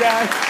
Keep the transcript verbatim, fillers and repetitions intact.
Guys.